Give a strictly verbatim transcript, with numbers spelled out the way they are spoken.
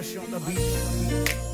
March on the beat.